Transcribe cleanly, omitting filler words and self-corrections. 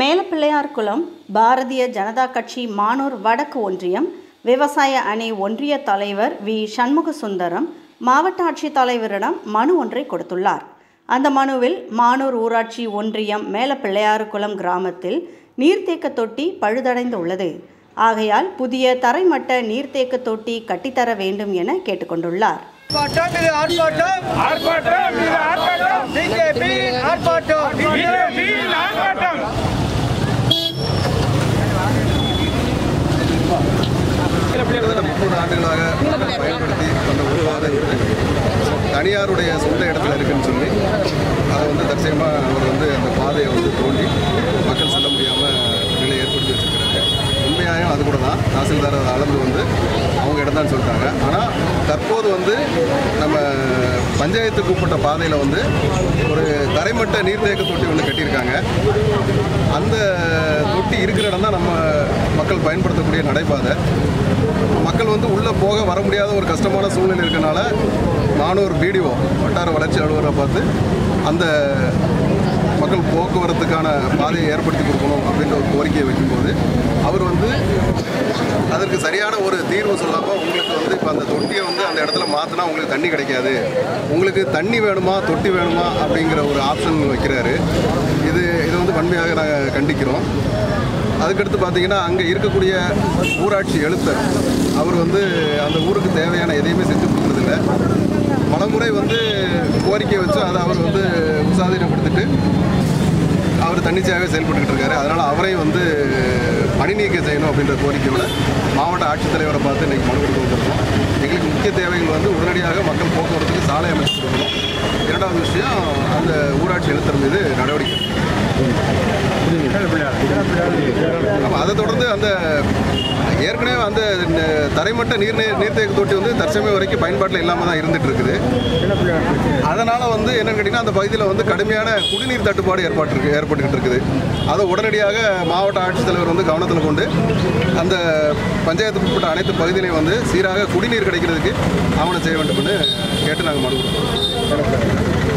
மேலப்பிள்ளையார்குளம் பாரதிய ஜனதா கட்சி மானூர் வடக்கு ஒன்றியம் விவசாய அணி ஒன்றிய தலைவர் வீ சண்முகசுந்தரம் மாவட்ட ஆட்சித்தலைவரிடம் மனு ஒன்றை கொடுத்துள்ளார். அந்த மனுவில் மானூர் ஊராட்சி ஒன்றியம் மேலப்பிள்ளையார்குளம் கிராமத்தில் நீர்த்தேக்க தொட்டி பழுதடைந்து உள்ளது. ஆகையால் புதிய தரைமட்ட நீர்த்தேக்க தொட்டி கட்டித்தர வேண்டும் என கேட்டுக்கொண்டுள்ளார். தனியாருடைய சொந்த இடத்துல இருக்குன்னு சொல்லி அதை வந்து தற்சயமாக அவர் வந்து அந்த பாதையை வந்து தோண்டி மக்கள் செல்ல முடியாமல் நிலை ஏற்படுத்தி வச்சுருக்கிறாங்க. உண்மையாயும் அது கூட தான் தாசில்தார் அதை அளந்து வந்து அவங்க இடம் தான் சொல்லிட்டாங்க. ஆனால் தற்போது வந்து நம்ம பஞ்சாயத்துக்கு உட்பட்ட பாதையில் வந்து ஒரு தரைமட்ட நீர்த்தேக்க தொட்டி ஒன்று கட்டியிருக்காங்க. அந்த தொட்டி இருக்கிற இடம் தான் நம்ம மக்கள் பயன்படுத்தக்கூடிய நடைபாதை. மக்கள் வந்து உள்ளே போக வர முடியாத ஒரு கஷ்டமான சூழ்நிலை இருக்கனால மானூர் பிடிஓ வட்டார வளர்ச்சி அலுவலரை பார்த்து அந்த மக்கள் போக்குவரத்துக்கான பாதையை ஏற்படுத்தி கொடுக்கணும் அப்படின்ற ஒரு கோரிக்கையை வைக்கும்போது அவர் வந்து அதற்கு சரியான ஒரு தீர்வு சொல்லாமல் உங்களுக்கு வந்து இப்போ அந்த தொட்டியை வந்து அந்த இடத்துல மாற்றினா உங்களுக்கு தண்ணி கிடைக்காது, உங்களுக்கு தண்ணி வேணுமா தொட்டி வேணுமா அப்படிங்கிற ஒரு ஆப்ஷன் வைக்கிறாரு. இது வந்து வன்மையாக நாங்கள் கண்டிக்கிறோம். அதுக்கடுத்து பார்த்தீங்கன்னா அங்கே இருக்கக்கூடிய ஊராட்சி எழுத்தர் அவர் வந்து அந்த ஊருக்கு தேவையான எதையுமே செஞ்சு கொடுக்குறதில்ல. பலமுறை வந்து கோரிக்கை வச்சு அதை அவர் வந்து உசாதீனப்படுத்திட்டு அவர் தன்னிச்சையாகவே செயல்பட்டுக்கிட்டு இருக்காரு. அதனால் அவரை வந்து பணி நீக்கம் செய்யணும் அப்படின்ற கோரிக்கையோட மாவட்ட ஆட்சித்தலைவரை பார்த்து இன்றைக்கி மனு கொடுக்க வந்துருக்கோம். எங்களுக்கு முக்கிய தேவைகள் வந்து உடனடியாக மக்கள் போக்குவரத்துக்கு சாலை அமைச்சு கொடுக்கணும். இரண்டாவது விஷயம் அந்த ஊராட்சி எழுத்தர் மீது நடவடிக்கை. அதை தொடர்ந்து அந்த ஏற்கனவே அந்த தரைமட்ட நீர்த்தேக்க தொட்டி வந்து தற்சமயம் வரைக்கும் பயன்பாட்டில் இல்லாமல் தான் இருந்துட்டு இருக்குது. அதனால் வந்து என்னென்னு கேட்டிங்கன்னா அந்த பகுதியில் வந்து கடுமையான குடிநீர் தட்டுப்பாடு ஏற்பட்டுக்கிட்டு இருக்குது. அதை உடனடியாக மாவட்ட ஆட்சித்தலைவர் வந்து கவனத்தில் கொண்டு அந்த பஞ்சாயத்துக்கு உட்பட்ட அனைத்து பகுதியிலையும் வந்து சீராக குடிநீர் கிடைக்கிறதுக்கு ஆவணம் செய்ய வேண்டும் என்று கேட்டு நாங்கள் மனு கொடுத்தோம்.